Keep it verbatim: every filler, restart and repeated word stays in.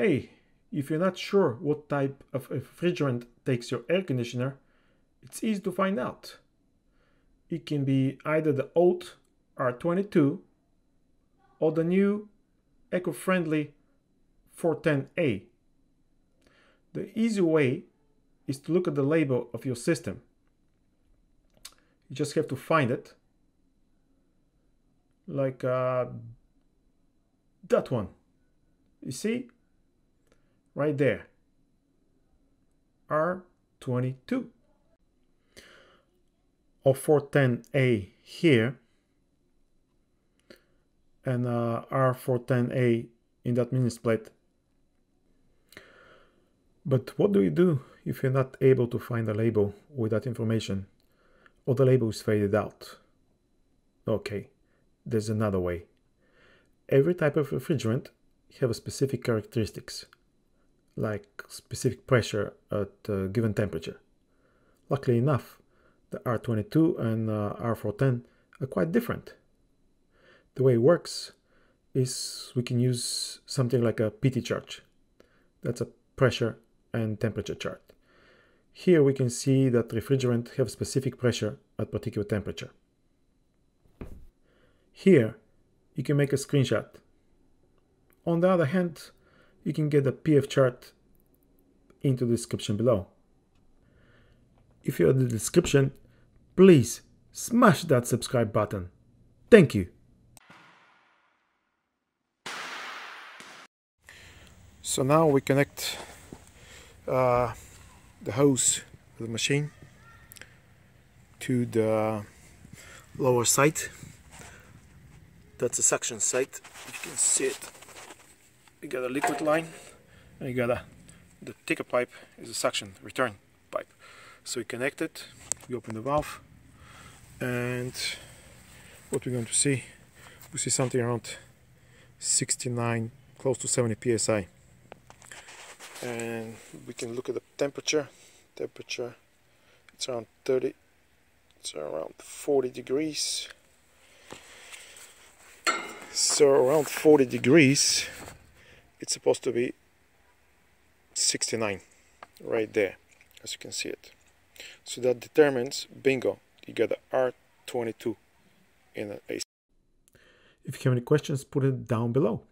Hey, if you're not sure what type of refrigerant takes your air conditioner, it's easy to find out. It can be either the old R twenty-two or the new eco-friendly R four ten A. The easy way is to look at the label of your system. You just have to find it, like uh, that one. You see? Right there. R twenty-two. Or R four ten A here, and uh, R four ten A in that mini split. But what do you do if you're not able to find a label with that information, or the label is faded out? Okay, there's another way. Every type of refrigerant have a specific characteristics, like specific pressure at a given temperature. Luckily enough, the R twenty-two and uh, R four ten are quite different. The way it works is we can use something like a P T chart. That's a pressure and temperature chart. Here we can see that refrigerant have specific pressure at particular temperature. Here you can make a screenshot. On the other hand, you can get the P F chart into the description below. If you're in the description, please smash that subscribe button. Thank you. So now we connect uh, the hose of the machine to the lower side. That's the suction side. You can see it. You got a liquid line, and you got a the thicker pipe is a suction return pipe. So we connect it, we open the valve, and what we're going to see, we see something around sixty-nine, close to seventy P S I. And we can look at the temperature. Temperature, it's around thirty, it's around forty degrees. So around forty degrees, it's supposed to be sixty-nine, right there, as you can see it. So that determines, bingo, you got the R twenty-two in an A C. If you have any questions, put it down below.